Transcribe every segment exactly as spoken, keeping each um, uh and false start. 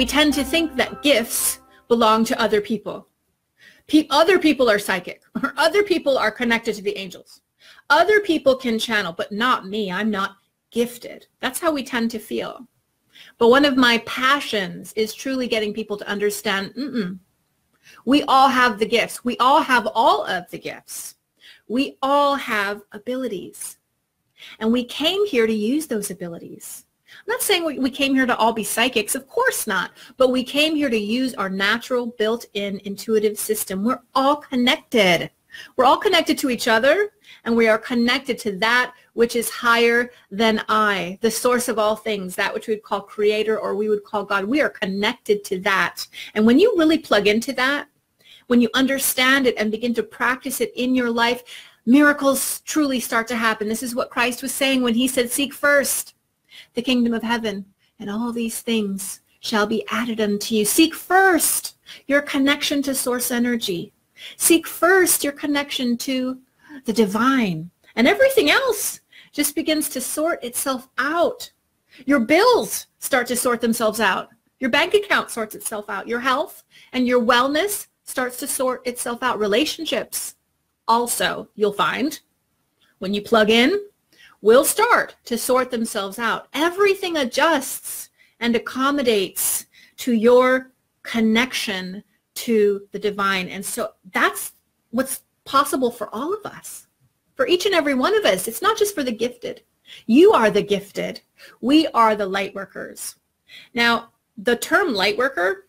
we tend to think that gifts belong to other people. Pe- other people are psychic, or other people are connected to the angels. Other people can channel, but not me. I'm not gifted. That's how we tend to feel. But one of my passions is truly getting people to understand, mm-mm, we all have the gifts. We all have all of the gifts. We all have abilities. And we came here to use those abilities. I'm not saying we came here to all be psychics, of course not, but we came here to use our natural built-in intuitive system. We're all connected. We're all connected to each other, and we are connected to that which is higher than I, the source of all things, that which we would call creator or we would call God. We are connected to that. And when you really plug into that, when you understand it and begin to practice it in your life, miracles truly start to happen. This is what Christ was saying when he said, seek first the kingdom of heaven, and all these things shall be added unto you. Seek first your connection to source energy. Seek first your connection to the divine, and everything else just begins to sort itself out. Your bills start to sort themselves out. Your bank account sorts itself out. Your health and your wellness starts to sort itself out. Relationships also, you'll find, when you plug in, will start to sort themselves out. Everything adjusts and accommodates to your connection to the divine. And so that's what's possible for all of us, for each and every one of us. It's not just for the gifted. You are the gifted. We are the light workers. Now, the term light worker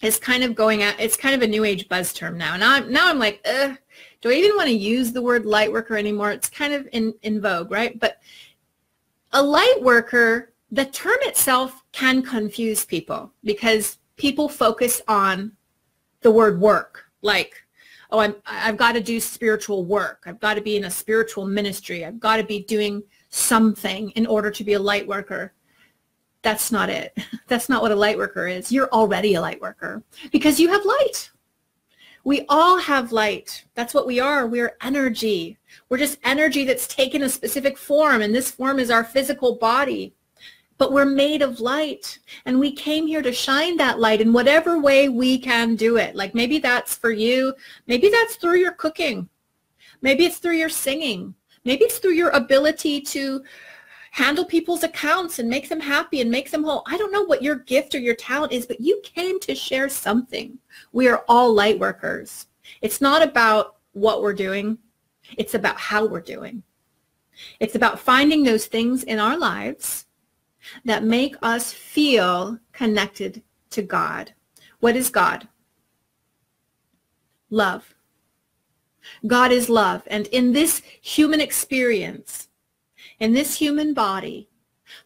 is kind of going out, it's kind of a new age buzz term now. And I'm, now I'm like, uh, do I even want to use the word light worker anymore? It's kind of in, in vogue, right? But a light worker, the term itself can confuse people because people focus on the word work, like, oh, I'm, I've got to do spiritual work. I've got to be in a spiritual ministry. I've got to be doing something in order to be a light worker. That's not it. That's not what a light worker is. You're already a light worker because you have light. We all have light. That's what we are. We're energy. We're just energy that's taken a specific form, and this form is our physical body. But we're made of light, and we came here to shine that light in whatever way we can do it. Like, maybe that's for you. Maybe that's through your cooking. Maybe it's through your singing. Maybe it's through your ability to handle people's accounts and make them happy and make them whole. I don't know what your gift or your talent is, but you came to share something. We are all light workers. It's not about what we're doing. It's about how we're doing. It's about finding those things in our lives that make us feel connected to God. What is God? Love. God is love. And in this human experience, in this human body,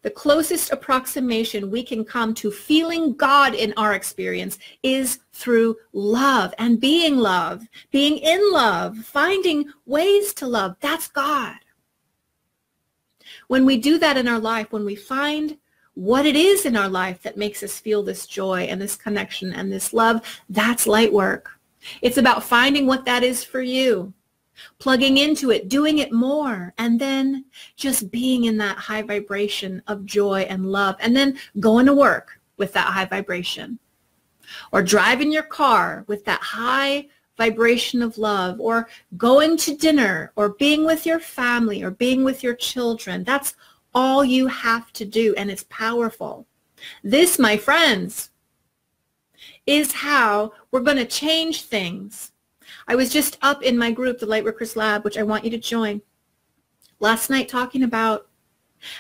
the closest approximation we can come to feeling God in our experience is through love and being love, being in love, finding ways to love. That's God. When we do that in our life, when we find what it is in our life that makes us feel this joy and this connection and this love, that's light work. It's about finding what that is for you, plugging into it, doing it more, and then just being in that high vibration of joy and love, and then going to work with that high vibration, or driving your car with that high vibration of love, or going to dinner, or being with your family, or being with your children. That's all you have to do, and it's powerful. This, my friends, is how we're going to change things. I was just up in my group, the Lightworkers Lab, which I want you to join, last night, talking about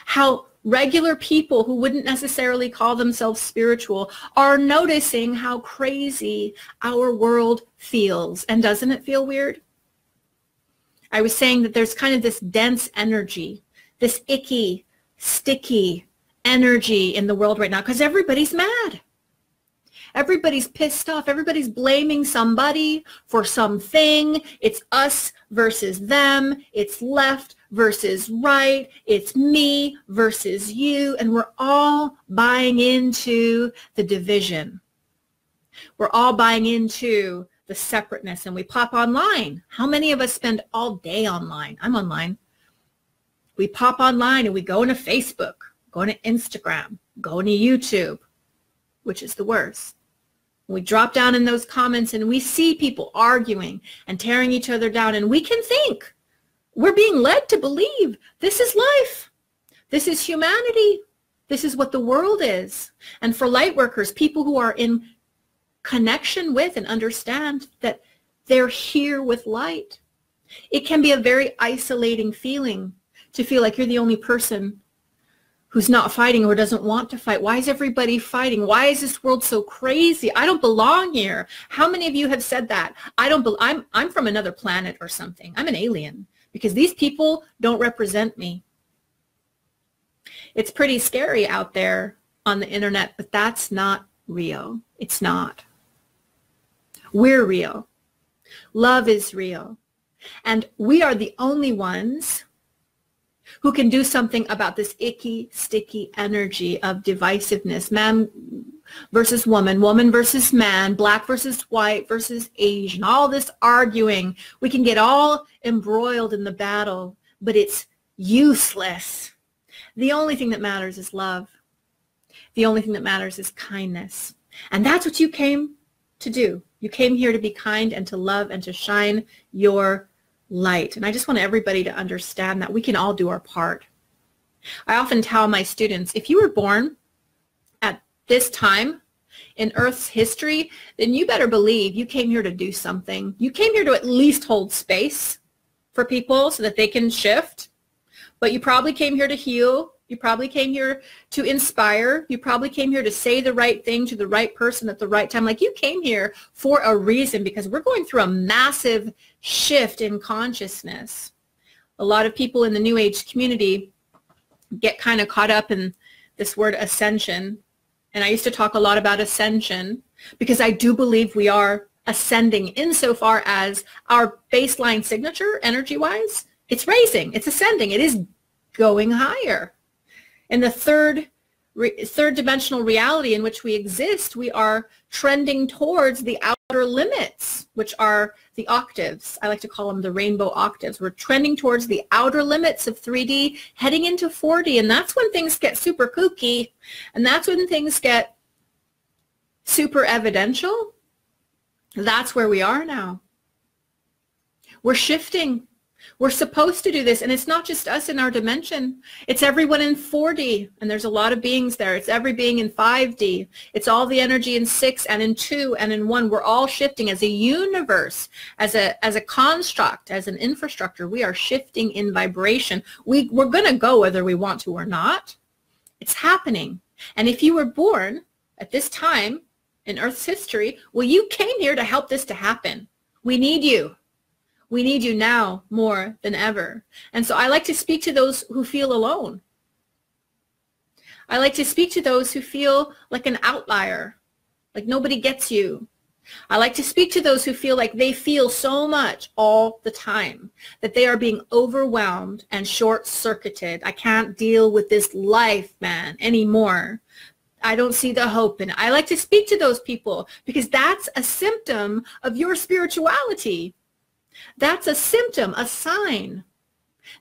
how regular people who wouldn't necessarily call themselves spiritual are noticing how crazy our world feels. And doesn't it feel weird? I was saying that there's kind of this dense energy, this icky, sticky energy in the world right now because everybody's mad. Everybody's pissed off. Everybody's blaming somebody for something. It's us versus them. It's left versus right. It's me versus you. And we're all buying into the division. We're all buying into the separateness. And we pop online. How many of us spend all day online? I'm online. We pop online and we go into Facebook, go into Instagram, go into YouTube. which is the worst. We drop down in those comments and we see people arguing and tearing each other down, and we can think we're being led to believe this is life, this is humanity, this is what the world is. And for Lightworkers, people who are in connection with and understand that they're here with light, it can be a very isolating feeling to feel like you're the only person who's not fighting or doesn't want to fight. Why is everybody fighting? Why is this world so crazy? I don't belong here. How many of you have said that? I don't be- I'm, I'm from another planet or something. I'm an alien because these people don't represent me. It's pretty scary out there on the internet, but that's not real. It's not. We're real. Love is real. And we are the only ones who can do something about this icky, sticky energy of divisiveness, man versus woman, woman versus man, black versus white versus Asian, all this arguing. We can get all embroiled in the battle, but it's useless. The only thing that matters is love. The only thing that matters is kindness. And that's what you came to do. You came here to be kind and to love and to shine your light. And I just want everybody to understand that we can all do our part. I often tell my students, if you were born at this time in Earth's history, then you better believe you came here to do something. You came here to at least hold space for people so that they can shift. But you probably came here to heal. You probably came here to inspire. You probably came here to say the right thing to the right person at the right time. Like, you came here for a reason, because we're going through a massive shift in consciousness. A lot of people in the New Age community get kind of caught up in this word ascension. And I used to talk a lot about ascension because I do believe we are ascending insofar as our baseline signature, energy-wise, it's raising, it's ascending, it is going higher. In the third, re, third dimensional reality in which we exist, we are trending towards the outer limits, which are the octaves. I like to call them the rainbow octaves. We're trending towards the outer limits of three D, heading into four D, and that's when things get super kooky, and that's when things get super evidential. That's where we are now. We're shifting. We're supposed to do this, and it's not just us in our dimension. It's everyone in four D, and there's a lot of beings there. It's every being in five D. It's all the energy in six and in two and in one. We're all shifting as a universe, as a, as a construct, as an infrastructure. We are shifting in vibration. We, we're going to go whether we want to or not. It's happening. And if you were born at this time in Earth's history, well, you came here to help this to happen. We need you. We need you now more than ever. And so I like to speak to those who feel alone. I like to speak to those who feel like an outlier, like nobody gets you. I like to speak to those who feel like they feel so much all the time that they are being overwhelmed and short-circuited. I can't deal with this life, man, anymore. I don't see the hope in it. I like to speak to those people because that's a symptom of your spirituality. That's a symptom, a sign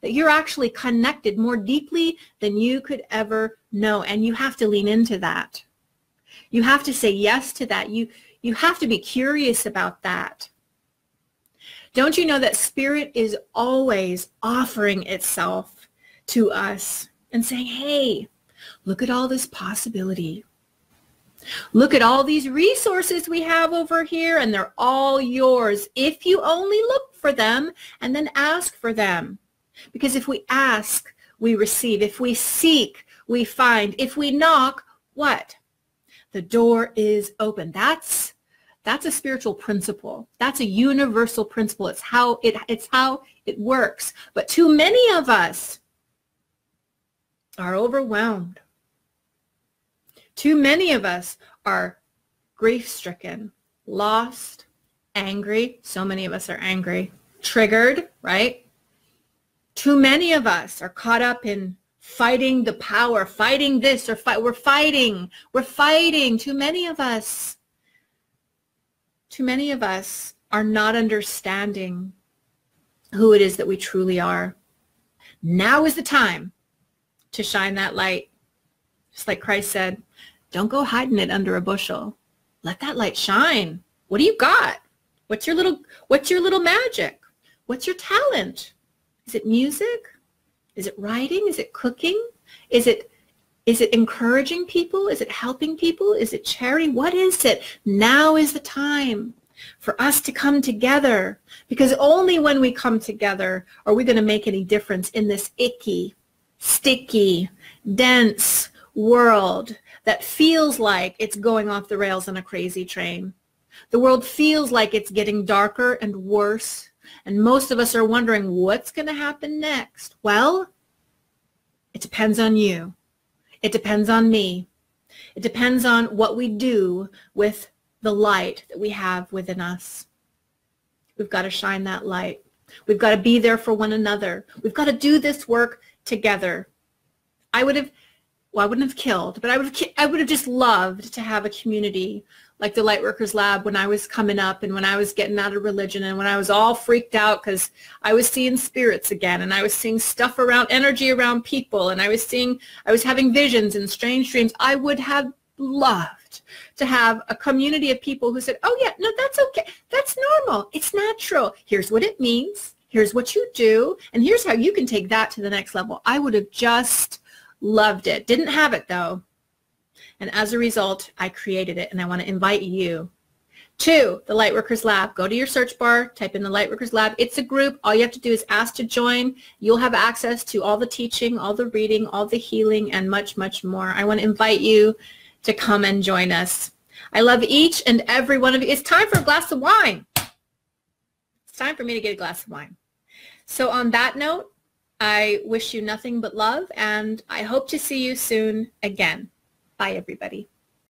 that you're actually connected more deeply than you could ever know. And you have to lean into that. You have to say yes to that. You, you have to be curious about that. Don't you know that Spirit is always offering itself to us and saying, hey, look at all this possibility. Look at all these resources we have over here, and they're all yours if you only look for them and then ask for them. Because if we ask, we receive. If we seek, we find. If we knock, what? The door is open. That's that's a spiritual principle. That's a universal principle. It's how it it's how it works. But too many of us are overwhelmed. Too many of us are grief-stricken, lost, angry. So many of us are angry, triggered, right? Too many of us are caught up in fighting the power, fighting this, or fight. We're fighting. We're fighting. Too many of us. Too many of us are not understanding who it is that we truly are. Now is the time to shine that light. Just like Christ said, Don't go hiding it under a bushel. Let that light shine. What do you got? What's your little, what's your little magic? What's your talent? Is it music? Is it writing? Is it cooking? Is it, is it encouraging people? Is it helping people? Is it charity? What is it? Now is the time for us to come together, because only when we come together are we going to make any difference in this icky, sticky, dense world that feels like it's going off the rails on a crazy train. The world feels like it's getting darker and worse, and most of us are wondering what's going to happen next. Well, it depends on you. It depends on me. It depends on what we do with the light that we have within us. We've got to shine that light. We've got to be there for one another. We've got to do this work together. I would have, well, I wouldn't have killed, but I would have, I would have just loved to have a community like the Lightworkers Lab when I was coming up, and when I was getting out of religion, and when I was all freaked out because I was seeing spirits again, and I was seeing stuff around, energy around people, and I was seeing, I was having visions and strange dreams. I would have loved to have a community of people who said, oh yeah, no, that's okay. That's normal. It's natural. Here's what it means. Here's what you do. And here's how you can take that to the next level. I would have just loved it. Didn't have it though. And as a result, I created it, and I want to invite you to the Lightworkers Lab. Go to your search bar, type in the Lightworkers Lab. It's a group. All you have to do is ask to join. You'll have access to all the teaching, all the reading, all the healing, and much, much more. I want to invite you to come and join us. I love each and every one of you. It's time for a glass of wine. It's time for me to get a glass of wine. So on that note, I wish you nothing but love, and I hope to see you soon again. Bye, everybody.